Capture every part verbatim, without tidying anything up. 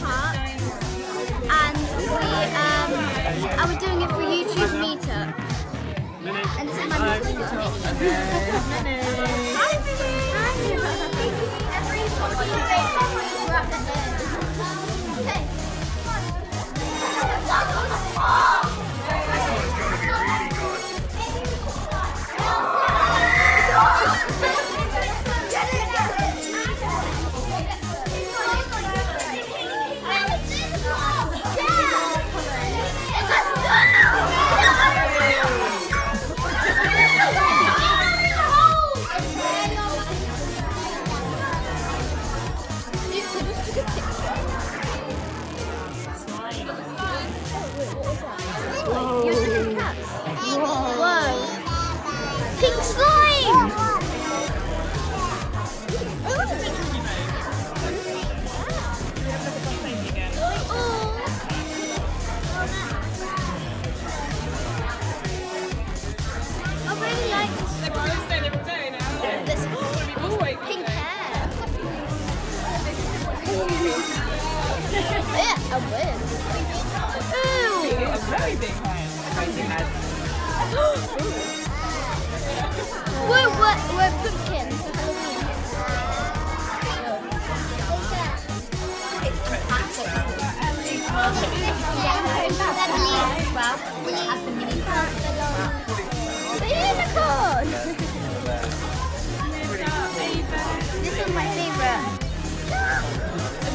park, and we um I was doing it for YouTube meetup. And this is my meetup. Hi,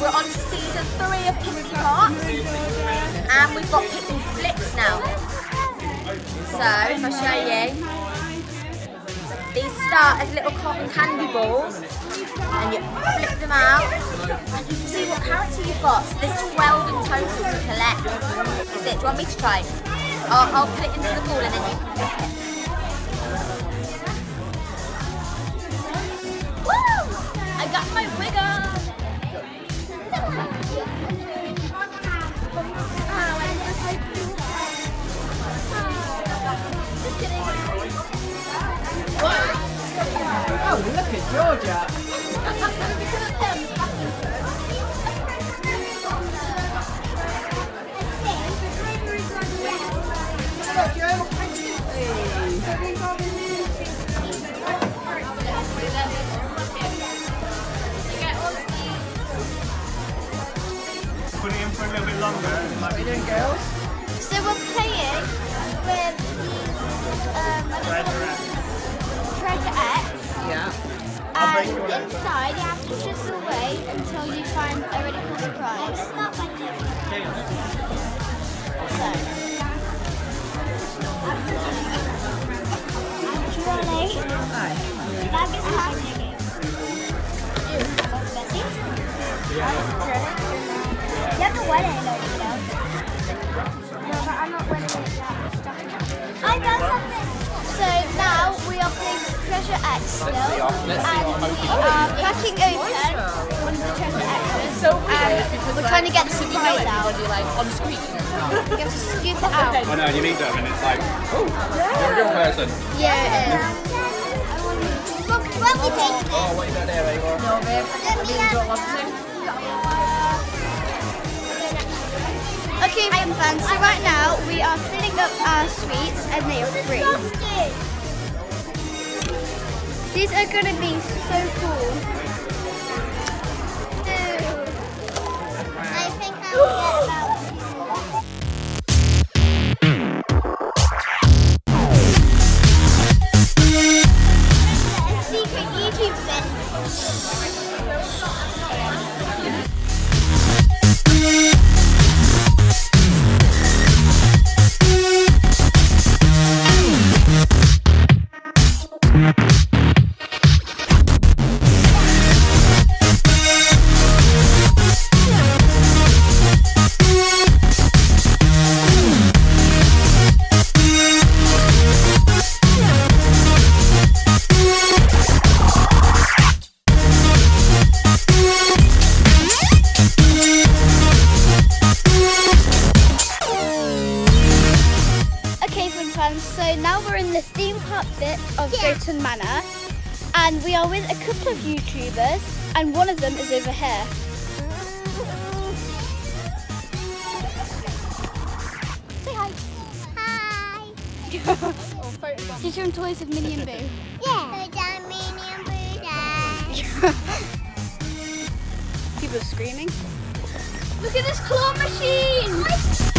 We're on to season three of Pickle Park, and we've got Pickle Flips now. So, if I show you, these start as little cotton candy balls, and you flip them out, and you can see what character you've got. So there's twelve in total to collect. Is it? Do you want me to try? I'll, I'll put it into the ball and then you can pick it. Woo! I got my wiggle! Oh, look at Georgia! Put it in for a little bit longer. How are you doing, girls? So we're playing with the Treasure X. Yeah. And inside you have to just wait until you find a really cool surprise. It's not like it. So. Actually, that is happening. You have to wet it, you know. No, but I'm not wetting it now. I got something. So now we are playing Treasure X still, and we are cracking open one of the Treasure X's. So we're trying to get the surprise out. You're like on screen. You have to scoot it out. I know, you meet them and it's like, oh, you're a real person. Yeah, it is. Look, where we take this? Oh, what are you doing there, Ava? No, babe. I really don't want to. Okay, then fans, so right now we are filling up our sweets and they are free. These are going to be so cool. Ew. I think I'll get that one. Drayton Manor, and we are with a couple of YouTubers, and one of them is over here. Did you own toys with Minnie and Boo? Yeah. People screaming. Look at this claw machine!